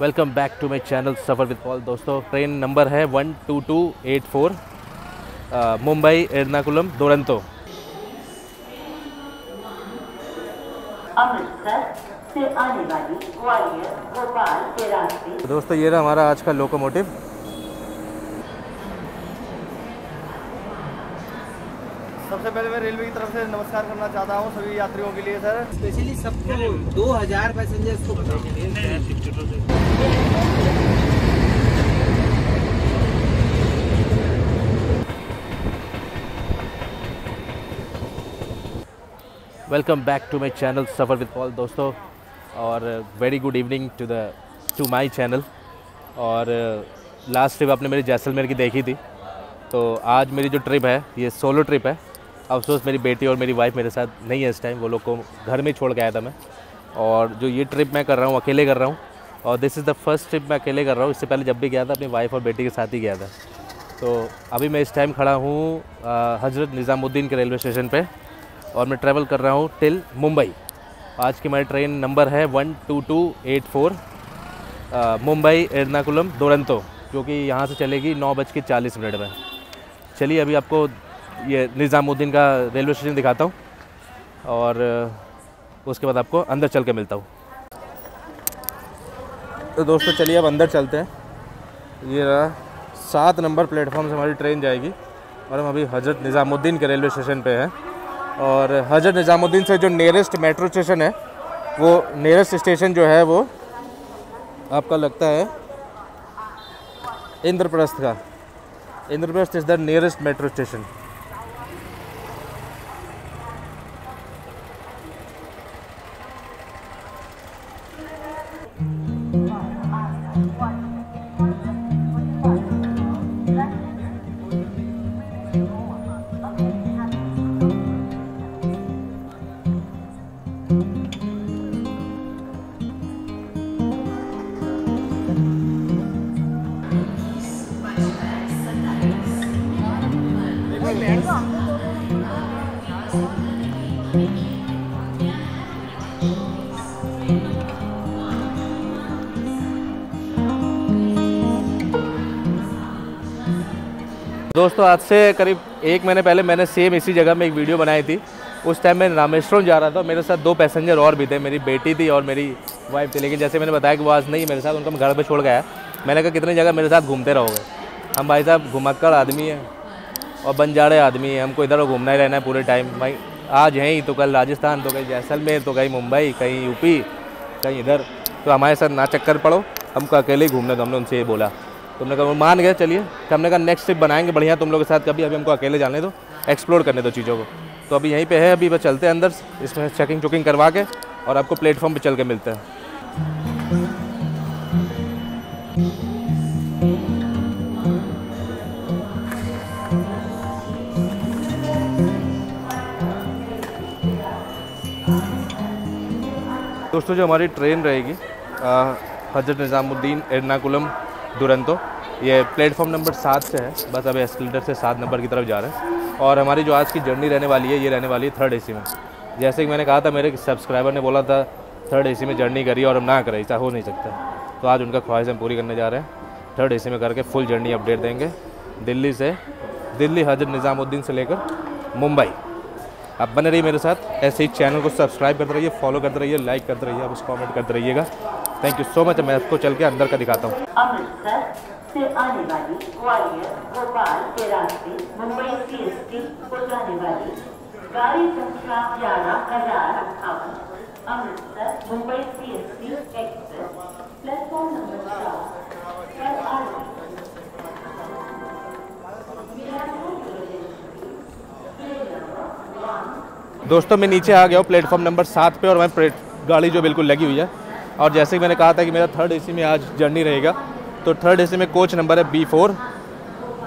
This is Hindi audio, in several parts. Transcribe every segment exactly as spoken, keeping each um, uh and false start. Welcome back to my channel suffer with Paul. दोस्तों ट्रेन नंबर है one two two eight four, Mumbai Ernakulam Duronto. दोस्तों ये रहा हमारा आज का लोकोमोटिव। सबसे पहले मैं रेलवे की तरफ से नमस्कार करना चाहता हूँ सभी यात्रियों के लिए सर, स्पेशली सबको दो हज़ार पैसेंजर्स को। Welcome back to my channel suffer with Paul दोस्तों, और very good evening to the to my channel. और लास्ट ट्रिप आपने मेरी जैसलमेर की देखी थी, तो आज मेरी जो ट्रिप है ये सोलो ट्रिप है। अफसोस मेरी बेटी और मेरी वाइफ मेरे साथ नहीं है इस टाइम, वो लोग को घर में छोड़ के आया था मैं। और जो ये ट्रिप मैं कर रहा हूँ अकेले कर रहा हूँ, और this is the first trip मैं अकेले कर रहा हूँ। इससे पहले जब भी गया था अपनी वाइफ और बेटी के साथ ही गया था। तो अभी मैं इस टाइम खड़ा हूँ हज़रत निज़ामुद्दीन के रेलवे स्टेशन पर, और मैं ट्रैवल कर रहा हूँ टिल मुंबई। आज की मेरी ट्रेन नंबर है one two two eight four, Mumbai Ernakulam Duronto, जो कि यहाँ से चलेगी नौ बज के चालीस मिनट में। चलिए अभी आपको ये निज़ामुद्दीन का रेलवे स्टेशन दिखाता हूँ, और उसके बाद आपको अंदर चल के मिलता हूँ। तो दोस्तों चलिए अब अंदर चलते हैं। ये रहा सात नंबर प्लेटफॉर्म से हमारी ट्रेन जाएगी, और हम अभी हज़रत निज़ामुद्दीन के रेलवे स्टेशन पे हैं। और हज़रत निज़ामुद्दीन से जो नियरेस्ट मेट्रो स्टेशन है, वो नियरेस्ट स्टेशन जो है वो आपका लगता है इंद्रप्रस्थ का। Indraprastha is the nearest metro station. दोस्तों आज से करीब एक महीने पहले मैंने सेम इसी जगह में एक वीडियो बनाई थी। उस टाइम मैं रामेश्वरम जा रहा था, मेरे साथ दो पैसेंजर और भी थे, मेरी बेटी थी और मेरी वाइफ थी। लेकिन जैसे मैंने बताया कि वो आज नहीं मेरे साथ, उनको मैं घर पे छोड़ गया। मैंने कहा कितनी जगह मेरे साथ घूमते रहोगे, हम भाई साहब घुमक्कड़ आदमी हैं और बंजारे आदमी हैं, हमको इधर घूमना ही रहना है पूरे टाइम। भाई आज यहीं तो कल राजस्थान, तो कहीं जैसलमेर, तो कहीं मुंबई, कहीं यूपी, कहीं इधर, तो हमारे साथ ना चक्कर पड़ो, हमको अकेले ही घूमना। तो हमने उनसे ये बोला, तुमने कहा वो मान गए। चलिए तो हमने कहा नेक्स्ट ट्रिप बनाएंगे बढ़िया तुम लोगों के साथ कभी, अभी हमको अकेले जाने दो, एक्सप्लोर करने दो चीज़ों को। तो अभी यहीं पे है, अभी बस चलते हैं अंदर, इसमें चेकिंग चुकिंग करवा के और आपको प्लेटफॉर्म पे चल के मिलते हैं। दोस्तों जो हमारी ट्रेन रहेगी हज़रत निज़ामुद्दीन एर्नाकुलम दुरंतो, ये प्लेटफॉर्म नंबर सात से है। बस अब एस्केलेटर से सात नंबर की तरफ जा रहे हैं, और हमारी जो आज की जर्नी रहने वाली है ये रहने वाली है थर्ड एसी में। जैसे कि मैंने कहा था, मेरे सब्सक्राइबर ने बोला था थर्ड एसी में जर्नी करिए, और हम ना करें, ऐसा हो नहीं सकता। तो आज उनका ख्वाहिश हम पूरी करने जा रहे हैं, थर्ड एसी में करके फुल जर्नी अपडेट देंगे दिल्ली से, दिल्ली हज़रत निज़ामुद्दीन से लेकर मुंबई। आप बने रहिए मेरे साथ, ऐसे ही चैनल को सब्सक्राइब करते रहिए, फॉलो करते रहिए, लाइक करते रहिए, आप उस कॉमेंट करते रहिएगा। Thank you so much. मैं आपको चल के अंदर का दिखाता हूँ। दोस्तों मैं नीचे आ गया हूँ प्लेटफॉर्म नंबर सात पे, और मैं गाड़ी जो बिल्कुल लगी हुई है। और जैसे कि मैंने कहा था कि मेरा थर्ड एसी में आज जर्नी रहेगा, तो थर्ड एसी में कोच नंबर है बी फोर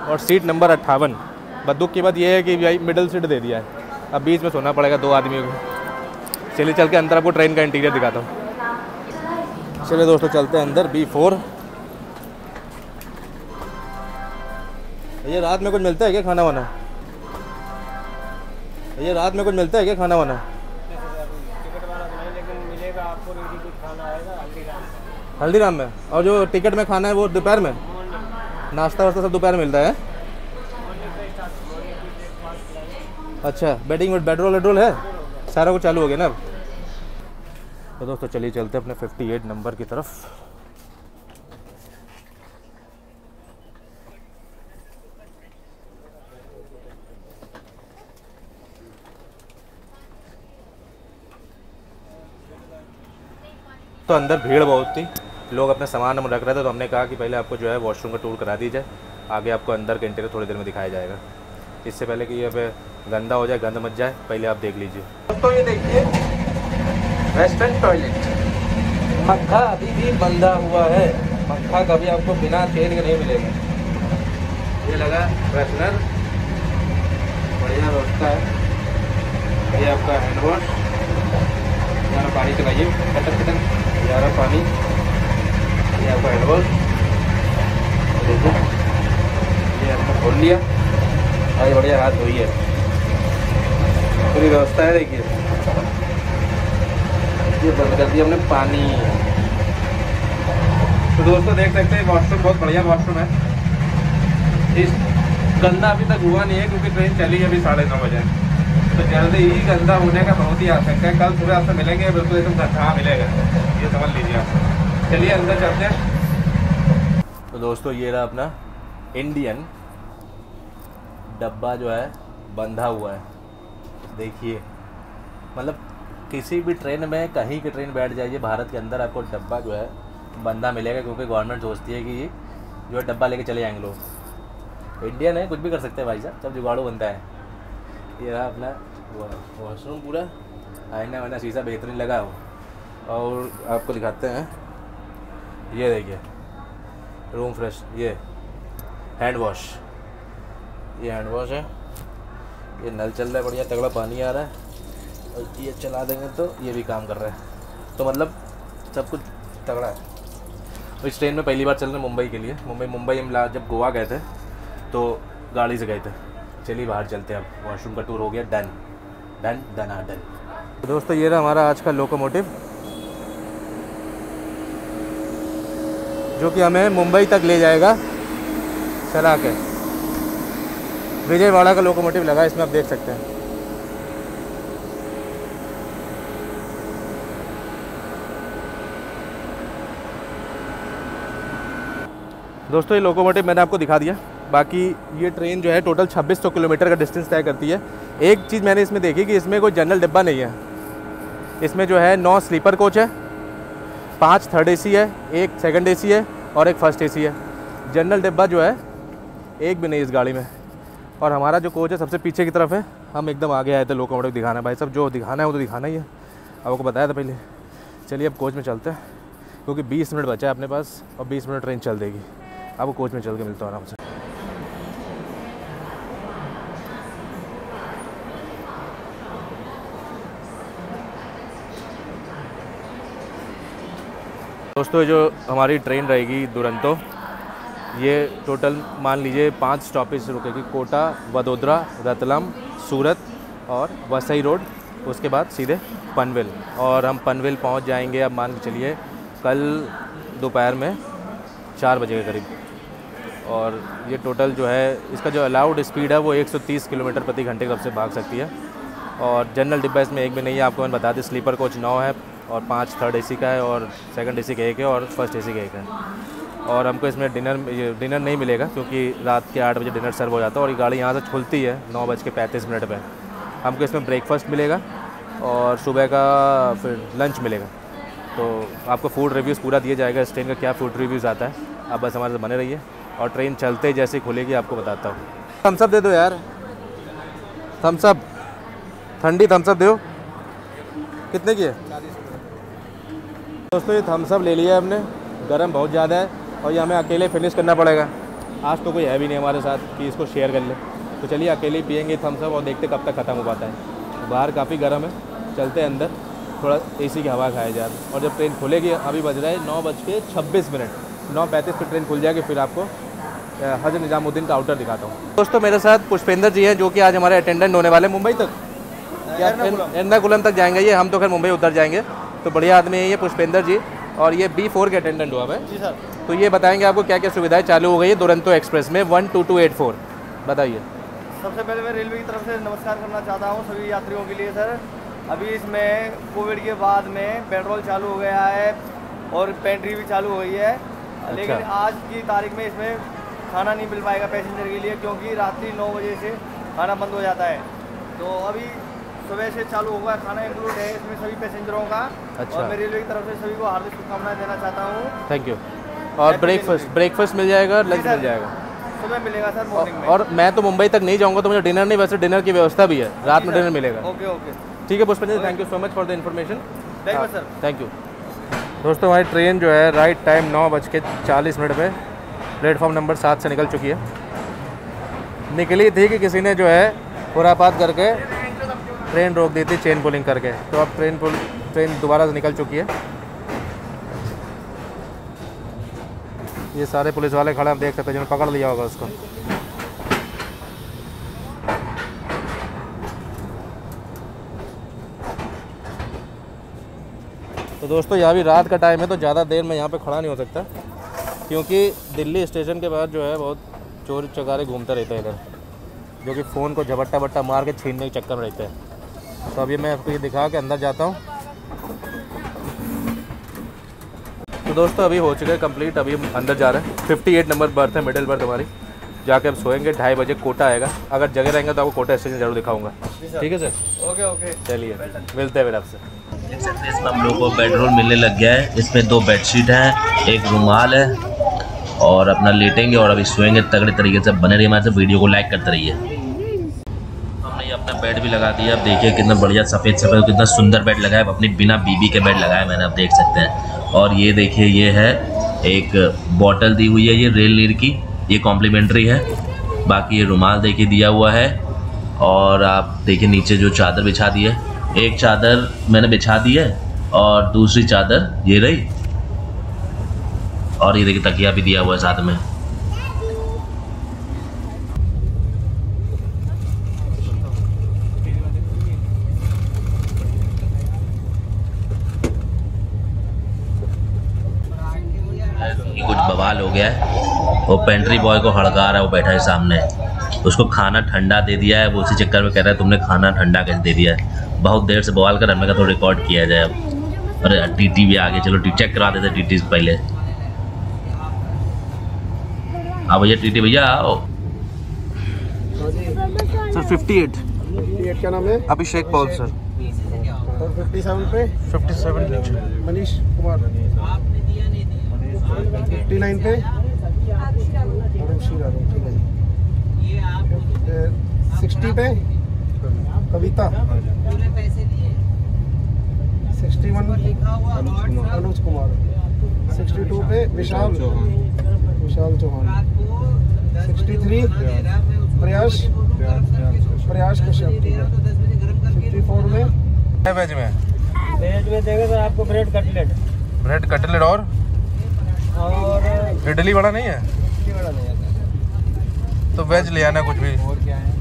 और सीट नंबर अट्ठावन। बट दुख की बात यह है कि भाई मिडिल सीट दे दिया है, अब बीच में सोना पड़ेगा दो आदमियों को। चलिए चल के अंदर आपको ट्रेन का इंटीरियर दिखाता हूँ। चलिए दोस्तों चलते हैं अंदर बी फोर। ये रात में कुछ मिलता है क्या खाना वाना? ये रात में कुछ मिलता है क्या खाना वाना? हल्दीराम में। और जो टिकट में खाना है वो दोपहर में, नाश्ता वास्ता सब दोपहर मिलता है। अच्छा, बेटिंग विद बेडरोल वेडरोल है, सारा कुछ चालू हो गया ना। तो दोस्तों चलिए चलते अपने अट्ठावन नंबर की तरफ। तो अंदर भीड़ बहुत थी, लोग अपने सामान हम रख रहे थे, तो हमने कहा कि पहले आपको जो है वॉशरूम का टूर करा दी जाए, आगे आपको अंदर का इंटीरियर थोड़ी देर में दिखाया जाएगा, इससे पहले कि ये गंदा हो जाए, गंद मच जाए, पहले आप देख लीजिए। दोस्तों ये देखिए वेस्टर्न टॉयलेट, मक्खा अभी भी बंधा हुआ है, मक्खा कभी आपको बिना तेल के नहीं मिलेगा। ये लगा फ्रेशनर, बढ़िया व्यवस्था है। ये आपका हैंड वॉश, यारा पानी चलाइए, खटक खटक यारा पानी। ये आपका हैंड वॉश, देखिए ये आपने खोल लिया, आज बढ़िया हाथ धोई है, पूरी व्यवस्था है। देखिए ये बंद कर दिया हमने पानी। तो दोस्तों देख सकते हैं वॉशरूम बहुत बढ़िया वॉशरूम है, इस गंदा अभी तक हुआ नहीं है क्योंकि ट्रेन चली है अभी साढ़े नौ बजे, तो जल्दी ही गंदा होने का बहुत ही आशंका है। कल सुबह आपसे मिलेंगे बिल्कुल एकदम गंदा मिलेगा, ये समझ लीजिए आप। चलिए अंदर चलते हैं। तो दोस्तों ये रहा अपना इंडियन डब्बा जो है बंधा हुआ है, देखिए मतलब किसी भी ट्रेन में कहीं की ट्रेन बैठ जाइए भारत के अंदर आपको डब्बा जो है बंधा मिलेगा, क्योंकि गवर्नमेंट सोचती है कि ये जो है डब्बा लेके चले जाएंगे लोग। इंडियन है, कुछ भी कर सकते हैं भाई साहब, सब जुगाड़ू बनता है। ये रहा अपना वॉशरूम, पूरा आईना वाना शीशा बेहतरीन लगा हो। और आपको दिखाते हैं, ये देखिए रूम फ्रेश, ये हैंड वॉश, ये हैंड वॉश है, ये नल चल रहा है, बढ़िया तगड़ा पानी आ रहा है, और ये चला देंगे तो ये भी काम कर रहा है। तो मतलब सब कुछ तगड़ा है। इस ट्रेन में पहली बार चल रहे हैं मुंबई के लिए, मुंबई मुंबई हम जब गोवा गए थे तो गाड़ी से गए थे। चलिए बाहर चलते हैं, अब वॉशरूम का टूर हो गया, डन डन डना डन। तो दोस्तों ये रहा हमारा आज का लोकोमोटिव, जो कि हमें मुंबई तक ले जाएगा चला के। विजयवाड़ा का लोकोमोटिव लगा, इसमें आप देख सकते हैं। दोस्तों ये लोकोमोटिव मैंने आपको दिखा दिया, बाकी ये ट्रेन जो है टोटल छब्बीस सौ किलोमीटर का डिस्टेंस तय करती है। एक चीज़ मैंने इसमें देखी कि इसमें कोई जनरल डिब्बा नहीं है, इसमें जो है नौ स्लीपर कोच है, पाँच थर्ड एसी है, एक सेकंड एसी है और एक फर्स्ट एसी है। जनरल डिब्बा जो है एक भी नहीं इस गाड़ी में, और हमारा जो कोच है सबसे पीछे की तरफ है, हम एकदम आगे आए थे। लोकोमोटिव दिखाना है भाई साहब, जो दिखाना है वो तो दिखाना ही है, आपको बताया था पहले। चलिए अब कोच में चलते हैं, क्योंकि बीस मिनट बचा है अपने पास और बीस मिनट ट्रेन चल देगी। आपको कोच में चल के मिलता हूँ आराम से। दोस्तों जो हमारी ट्रेन रहेगी दुरंतो, ये टोटल मान लीजिए पांच स्टॉपेज रुकेगी, कोटा, वडोदरा, रतलाम, सूरत और वसई रोड, उसके बाद सीधे पनवेल। और हम पनवेल पहुंच जाएंगे अब मान के चलिए कल दोपहर में चार बजे के करीब। और ये टोटल जो है इसका जो अलाउड स्पीड है वो एक सौ तीस किलोमीटर प्रति घंटे के से भाग सकती है। और जनरल डिब्बा इसमें एक भी नहीं है, आपको मैंने बता दें। स्लीपर कोच नौ है और पाँच थर्ड ए सी का है और सेकेंड ए सी का एक है और फर्स्ट ए सी का एक है। और हमको इसमें डिनर डिनर नहीं मिलेगा क्योंकि रात के आठ बजे डिनर सर्व हो जाता है, और ये गाड़ी यहाँ से खुलती है नौ बज के पैंतीस मिनट पर। हमको इसमें ब्रेकफास्ट मिलेगा और सुबह का फिर लंच मिलेगा। तो आपको फूड रिव्यूज़ पूरा दिया जाएगा, इस ट्रेन का क्या फूड रिव्यूज़ आता है, आप बस हमारे साथ बने रहिए। और ट्रेन चलते ही जैसे खुलेगी आपको बताता हूँ। थम्सअप दे दो यार, थम्सअप, ठंडी थम्सअप दो। कितने की है दोस्तों? ये थम्सअप ले लिया है हमने, गर्म बहुत ज़्यादा है और ये हमें अकेले फिनिश करना पड़ेगा। आज तो कोई है भी नहीं हमारे साथ कि इसको शेयर कर ले, तो चलिए अकेले ही पियेंगे थम्स अप और देखते कब तक ख़त्म हो पाता है। बाहर काफ़ी गर्म है, चलते हैं अंदर थोड़ा एसी की हवा खाए जाए। और जब ट्रेन खुलेगी, अभी बज रहा है नौ बज के छब्बीस मिनट, नौ पैंतीस पर ट्रेन खुल जाएगी, फिर आपको हजरत निज़ामुद्दीन का आउटर दिखाता हूँ। दोस्तों मेरे साथ पुष्पेंद्र जी हैं, जो कि आज हमारे अटेंडेंट होने वाले मुंबई तक, एर्नाकुलम तक जाएंगे ये। हम तो खैर मुंबई उतर जाएंगे, तो बढ़िया आदमी है ये पुष्पेंद्र जी। और ये बी फोर के अटेंडेंट हुआ भाई जी सर। तो ये बताएंगे आपको क्या क्या सुविधाएं चालू हो गई है दुरंतो एक्सप्रेस में one two two eight four. बताइए। सबसे पहले मैं रेलवे की तरफ से नमस्कार करना चाहता हूँ सभी यात्रियों के लिए सर। अभी इसमें कोविड के बाद में पेट्रोल चालू हो गया है और पेंट्री भी चालू हो गई है। अच्छा। लेकिन आज की तारीख में इसमें खाना नहीं मिल पाएगा पैसेंजर के लिए, क्योंकि रात्रि नौ बजे से खाना बंद हो जाता है। तो अभी सुबह से चालू होगा, खाना इंक्लूड है इसमें सभी पैसेंजरों का। अच्छा। और मैं रेलवे की तरफ से सभी को हार्दिक शुभकामनाएं देना चाहता हूँ। Thank you. और ब्रेकफास्ट ब्रेकफास्ट मिल जाएगा, लंच मिल जाएगा, सुबह मिलेगा सर मॉर्निंग में। और मैं तो मुंबई तक नहीं जाऊँगा तो मुझे डिनर नहीं, वैसे डिनर की व्यवस्था भी है, रात में डिनर मिलेगा। ओके ओके ठीक है Pushpendra, thank you so much for the information. Thank you sir. Thank you. दोस्तों हमारी ट्रेन जो है राइट टाइम नौ बज के चालीस मिनट पर प्लेटफॉर्म नंबर सात से निकल चुकी है। निकली थी कि किसी ने जो है खुरापात करके ट्रेन रोक दी थी चेन पुलिंग करके, तो अब ट्रेन पुल ट्रेन दोबारा से निकल चुकी है। ये सारे पुलिस वाले खड़े, हम देख सकते हैं, जिन्होंने पकड़ लिया होगा उसको। तो दोस्तों यहाँ भी रात का टाइम है तो ज़्यादा देर में यहाँ पे खड़ा नहीं हो सकता, क्योंकि दिल्ली स्टेशन के बाहर जो है बहुत चोर चकारे घूमते रहते हैं इधर, जो कि फ़ोन को झपट्टा बट्टा मार के छीनने के चक्कर में रहते हैं। तो अभी मैं आपको ये दिखा के अंदर जाता हूँ। तो दोस्तों अभी हो चुका है कम्प्लीट, अभी हम अंदर जा रहे हैं। फिफ्टी एट नंबर बर्थ है, मिडिल बर्थ हमारी। जाके अब सोएंगे, ढाई बजे कोटा आएगा। अगर जगह रहेंगे तो आपको कोटा स्टेशन जरूर दिखाऊँगा। ठीक है सर। ओके ओके चलिए, मिलते हैं फिर आपसे। इसमें हम लोगों को बेडरूल मिलने लग गया है। इसमें दो बेडशीट हैं, एक रुमाल है, और अपना लेटेंगे और अभी सोएंगे तगड़े तरीके से। बने रहिए हमारे साथ, वीडियो को लाइक करते रहिए। हमने अपना बेड भी लगा दिया, अब देखिए कितना बढ़िया सफ़ेद सफ़ेद कितना सुंदर बेड लगाया। अपनी बिना बीबी के बेड लगाया मैंने, आप देख सकते हैं। और ये देखिए, ये है एक बॉटल दी हुई है, ये रेल नीर की, ये कॉम्प्लीमेंट्री है। बाकी ये रुमाल देखिए दिया हुआ है, और आप देखिए नीचे जो चादर बिछा दी है, एक चादर मैंने बिछा दी है और दूसरी चादर ये रही, और ये देखिए तकिया भी दिया हुआ है साथ में। कुछ बवाल हो गया है, वो पेंट्री बॉय को हड़का रहा है, वो बैठा है सामने, उसको खाना ठंडा दे दिया है। वो उसी चक्कर में कह रहा है तुमने खाना ठंडा कैसे दे दिया है। बहुत देर से बवाल कर, हमने कहा थोड़ा रिकॉर्ड किया जाए। अब अरे टीटी भी आ गया, चलो चेक करा देते टीटी से पहले। हाँ भैया टीटी भैया आओ। सर फिफ्टी एट क्या नाम है? Abhishek Paul sir. Fifty seven पे fifty seven Manish Kumar. Fifty nine पे सिक्सटी पे Kavita. Sixty one Anuj Kumar. Sixty two पे Vishal Chauhan Vishal Chauhan sixty three Prayash Prayash Kushal. Sixty four में वेज में वेज में देंगे सर आपको ब्रेड कटलेट ब्रेड कटलेट और और इडली बड़ा नहीं है, इडली बड़ा नहीं है तो वेज ले आना कुछ भी। और क्या है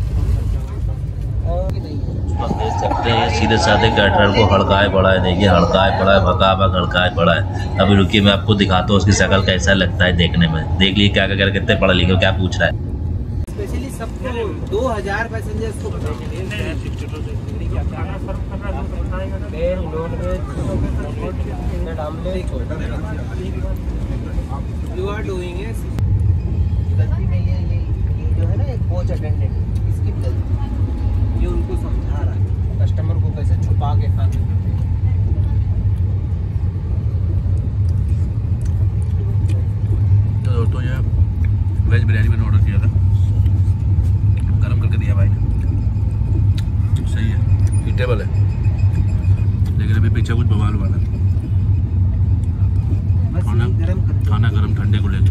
देख सकते हैं, सीधे साधे कैटरर को हड़काए पड़ा है, देखिए हड़काए पड़ा है, भका भक हड़काए पड़ा है। अभी रुकिए मैं आपको दिखाता हूँ उसकी शकल कैसा लगता है देखने में। देख लिए क्या क्या कर, कितने पढ़ा लिखे, क्या पूछ रहा है। स्पेशली सबको दो हजार पैसेंजर्स को यू आर डूइंग इट है ना। एक कोच अटेंडेंट इसकी गलती, ये उनको समझा रहा है कस्टमर को कैसे छुपा के खाने देते हैं। तो दोस्तों ये वेज बिरयानी मैंने ऑर्डर किया था, गरम करके दिया भाई ने, सही है, ईटेबल है, लेकिन अभी पीछे कुछ बवाल वाला खाना गरम खाना गरम ठंडे को लेते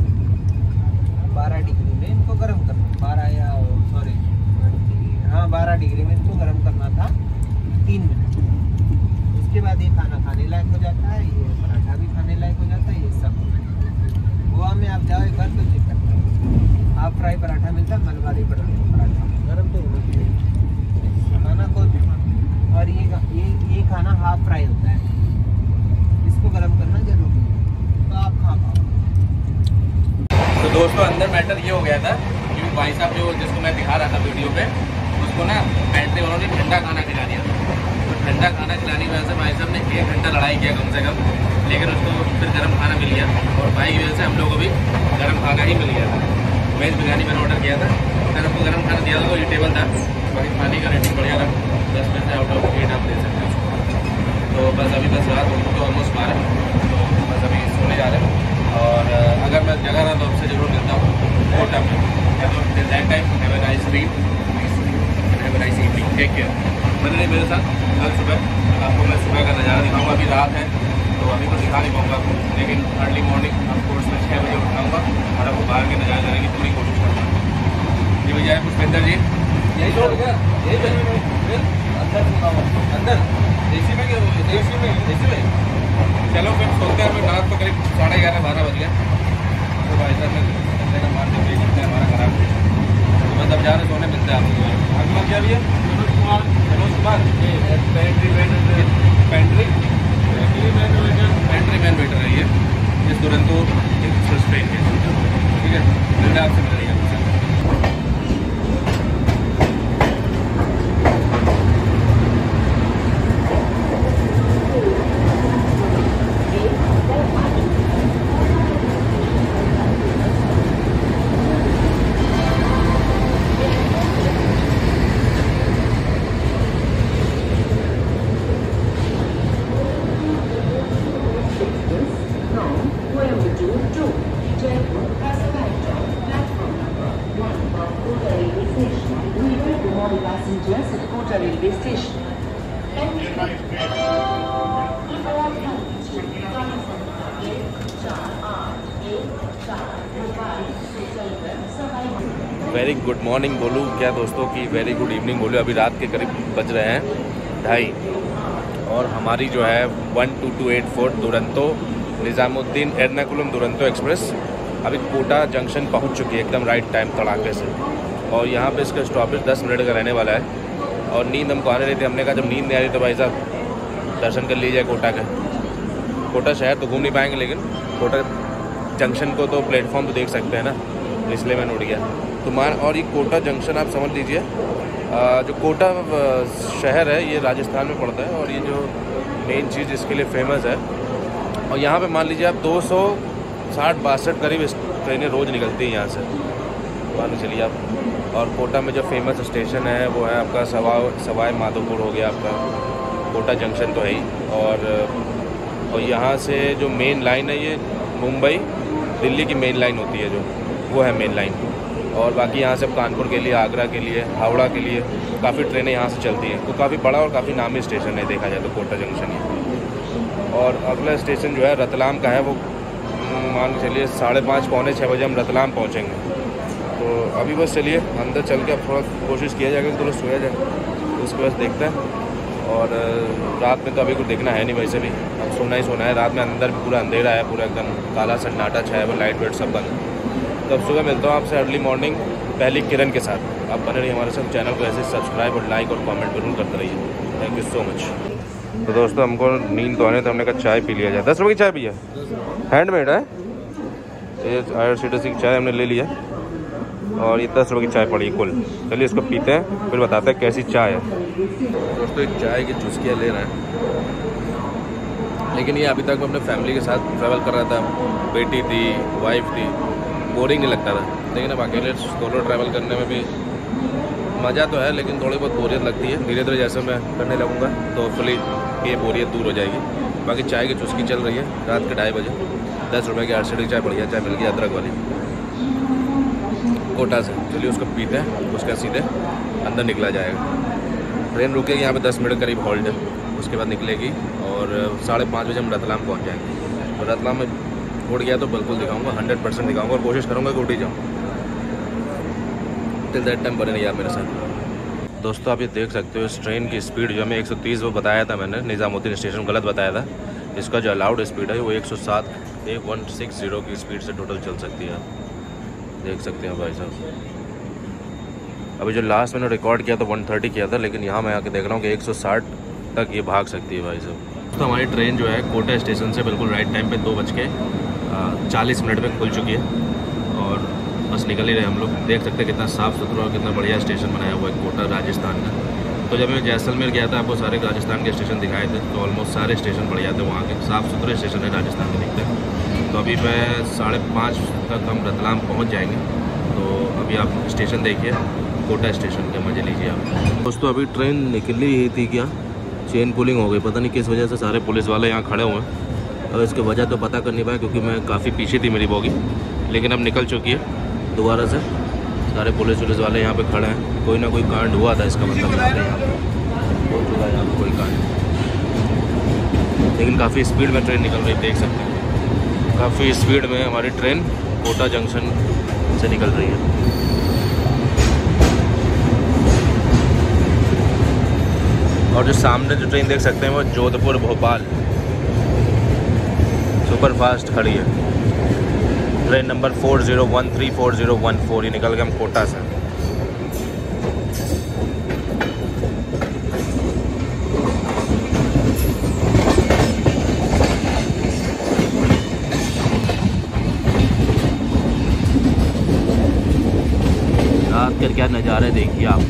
बारह डिग्री में इनको गर्म करना, बारह या सॉरी हाँ बारह डिग्री में इनको गर्म करना था तीन मिनट। उसके बाद ये खाना खाने लायक हो जाता है, ये पराठा भी खाने लायक हो जाता है, ये सब। गोवा में आप जाओ एक बार तो चेक करते हो, आप फ्राई पराठा मिलता है, मलबारी पराठा गर्म तो होना चाहिए खाना कोई भी। और ये ये ये खाना हाफ फ्राई होता है, इसको गर्म करना जरूरी है। तो दोस्तों अंदर मैटर ये हो गया था कि भाई साहब जो जिसको मैं दिखा रहा था वीडियो पे, उसको ना बैठने वालों ने ठंडा खाना खिला दिया। तो ठंडा खाना खिलाने की वजह से भाई साहब ने एक घंटा लड़ाई किया कम से कम, लेकिन उसको फिर गर्म खाना मिल गया और भाई की वजह से हम लोग को भी गर्म खाना ही मिल गया था। वेज बिरयानी मैंने ऑर्डर किया था, सर हमको गर्म खाना दिया था, वेजिटेबल था। बाकी खाने का रेटिंग बढ़िया था, दस में से आउट ऑफ एट आप दे सकते हो। तो बस अभी बस रात होगी तो ऑलमोस्ट बारह, तो बस अभी सोने जा रहे हैं। और अगर मैं जगह रहा तो आपसे जरूर मिलता हूँ कोटा में। Till that time have a nice week, have a nice evening, take care. मैंने मेरे साथ कल सुबह आपको मैं सुबह का नज़ारा दिखाऊंगा। अभी रात है तो अभी कुछ दिखा नहीं पाऊँगा आपको, लेकिन अर्ली मॉर्निंग ऑफकोर्स मैं छः बजे उठाऊँगा और आपको बाहर के नज़ारे जाने की पूरी कोशिश करूँगा। जी भैया पुष्पेंद्र जी, यही छोड़ गया अंदर एसी में, एसी में एसी में चलो फिर सोते हैं। फिर रात को करीब साढ़े ग्यारह बारह बज गया, तो भाई साहब ने धंधे का मार देख सकते हैं हमारा खराब। तो बस अब जा रहे सोने, मिलते हैं आपको। आपका क्या भी है? Manoj Kumar, Manoj Kumar pantry man, pantry pantry man waiter है ये, इस दुरंतो एक्सप्रेस ट्रेन है। ठीक है, मिलना आपसे मिल रही है। वेरी गुड मॉर्निंग बोलूँ क्या दोस्तों की, वेरी गुड इवनिंग बोलूँ। अभी रात के करीब बज रहे हैं ढाई, और हमारी जो है one two two eight four Duronto Nizamuddin Ernakulam Duronto express अभी कोटा जंक्शन पहुंच चुकी है एकदम राइट टाइम तड़ाके से। और यहाँ पे इसका स्टॉपेज दस मिनट का रहने वाला है। और नींद हमको आने रही थी, हमने कहा जब नींद नहीं आ रही तो भाई साहब दर्शन कर लीजिए कोटा के। कोटा शहर तो घूम नहीं पाएंगे लेकिन कोटा जंक्शन को तो प्लेटफॉर्म तो देख सकते हैं ना, इसलिए मैंने उठ गया तो मान। और ये कोटा जंक्शन आप समझ लीजिए, जो कोटा शहर है ये राजस्थान में पड़ता है और ये जो मेन चीज़ इसके लिए फेमस है। और यहाँ पे मान लीजिए आप दो सौ साठ बासठ करीब ट्रेनें रोज़ निकलती हैं यहाँ से, मान चलिए आप। और कोटा में जो फेमस स्टेशन है वो है आपका सवा सवाई माधोपुर हो गया आपका, कोटा जंक्शन तो है ही। और, और यहाँ से जो मेन लाइन है ये मुंबई दिल्ली की मेन लाइन होती है जो, वो है मेन लाइन। और बाकी यहाँ से कानपुर के लिए, आगरा के लिए, हावड़ा के लिए काफ़ी ट्रेनें यहाँ से चलती हैं। तो काफ़ी बड़ा और काफ़ी नामी स्टेशन है देखा जाए तो कोटा जंक्शन है। और अगला स्टेशन जो है रतलाम का है, वो मान के चलिए साढ़े पाँच पौने छः बजे हम रतलाम पहुँचेंगे। तो अभी बस चलिए अंदर चल के अब थोड़ा कोशिश किया जाएगा कि थोड़ा सोया जाए, उसके बाद देखते हैं। और रात में तो अभी कुछ देखना है नहीं, वैसे भी अब सोना ही सोना है। रात में अंदर पूरा अंधेरा है, पूरा एकदम काला सन्नाटा छाया हुआ, लाइट वाइट सब बंद। तब सुबह मिलता हूँ आपसे अर्ली मॉर्निंग पहली किरण के साथ। आप बने रहिए हमारे साथ। चैनल को ऐसे सब्सक्राइब और लाइक और कमेंट जरूर करते रहिए। Thank you so much. तो दोस्तों हमको नींद तो आने, तो हमने कहा चाय पी लिया जाए। दस रुपये की चाय भैया, हैंडमेड है, I R C T C की चाय हमने ले लिया। और ये दस रुपये की चाय पड़ी कुल। चलिए इसको पीते हैं फिर बताते हैं कैसी चाय है। दोस्तों एक चाय की चुस्कियाँ ले रहे हैं, लेकिन ये अभी तक मैं अपने फैमिली के साथ ट्रैवल कर रहा था, बेटी थी, वाइफ थी, बोरिंग नहीं लगता था। लेकिन अब अकेले सोलो ट्रैवल करने में भी मज़ा तो है, लेकिन थोड़ी बहुत बोरियत लगती है। धीरे धीरे जैसे मैं करने लगूँगा तो होपफुली ये बोरियत दूर हो जाएगी। बाकी चाय की चुस्की चल रही है रात के ढाई बजे। दस रुपये की आर सी डी चाय, बढ़िया चाय मिल गई अदरक वाली कोटा से। चलिए उसको पीते हैं, उसका सीधे अंदर निकला जाएगा। ट्रेन रुकेगी यहाँ पे दस मिनट करीब हॉल्ट है, उसके बाद निकलेगी और साढ़े पाँच बजे हम रतलाम पहुँच जाएंगे। और रतलाम में उड़ गया तो बिल्कुल दिखाऊंगा, हंड्रेड परसेंट दिखाऊँगा और कोशिश करूँगा कि उठ ही जाऊँ। टिल दैट टाइम बने नहीं आप मेरे साथ। दोस्तों आप ये देख सकते हो इस ट्रेन की स्पीड जो हमें एक सौ तीस वो बताया था मैंने, निज़ामुद्दीन स्टेशन गलत बताया था। इसका जो अलाउड स्पीड है वो एक सौ सात एक वन सिक्स जीरो की स्पीड से टोटल चल सकती है। आप देख सकते हो भाई साहब, अभी जो लास्ट मैंने रिकॉर्ड किया तो एक सौ तीस किया था, लेकिन यहाँ मैं आके देख रहा हूँ कि एक सौ साठ तक ये भाग सकती है भाई साहब। तो हमारी ट्रेन जो है कोटा स्टेशन से बिल्कुल राइट टाइम पे दो बज के चालीस मिनट में खुल चुकी है और बस निकल ही रहे हम लोग। देख सकते हैं कितना साफ़ सुथरा और कितना बढ़िया स्टेशन बनाया हुआ है कोटा राजस्थान का। तो जब मैं जैसलमेर गया था आपको सारे राजस्थान के स्टेशन दिखाए थे, तो ऑलमोस्ट सारे स्टेशन बढ़िया थे वहाँ के, साफ़ सुथरे स्टेशन है राजस्थान में दिखते हैं। तो अभी मैं साढ़े पाँच तक हम रतलाम पहुँच जाएंगे। तो अभी आप स्टेशन देखिए, कोटा स्टेशन के मज़े लीजिए आप। दोस्तों अभी ट्रेन निकली ही थी क्या, चेन पुलिंग हो गई, पता नहीं किस वजह से सारे पुलिस वाले यहाँ खड़े हुए हैं। अब इसकी वजह तो पता कर नहीं पाया क्योंकि मैं काफ़ी पीछे थी मेरी बोगी, लेकिन अब निकल चुकी है दोबारा से। सारे पुलिस पुलिस वाले यहाँ पे खड़े हैं, कोई ना कोई कांड हुआ था इसका मतलब यहाँ पे हो चुका है, यहाँ पर कोई कांड। लेकिन काफ़ी स्पीड में ट्रेन निकल रही है, देख सकते हैं काफ़ी स्पीड में हमारी ट्रेन कोटा जंक्शन से निकल रही है। और जो सामने जो ट्रेन देख सकते हैं वो जोधपुर भोपाल सुपर फास्ट खड़ी है, train number four zero one three four zero one four. ये निकल गए हम कोटा से। रात के क्या नज़ारे देखिए आप।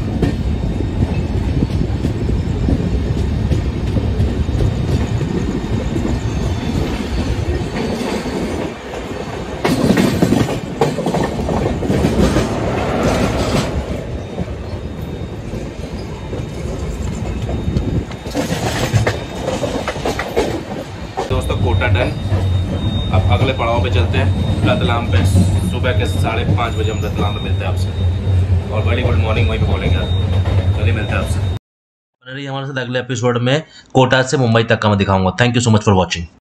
अब अगले पड़ाव पे चलते हैं रतलाम पे। सुबह के साढ़े पाँच बजे हम रतलाम में मिलते हैं आपसे और बड़ी गुड मॉर्निंग वहीं पे बोलेंगे आप। चलिए मिलते हैं आपसे, बने रहिए हमारे साथ अगले एपिसोड में। कोटा से मुंबई तक का मैं दिखाऊंगा। Thank you so much for watching.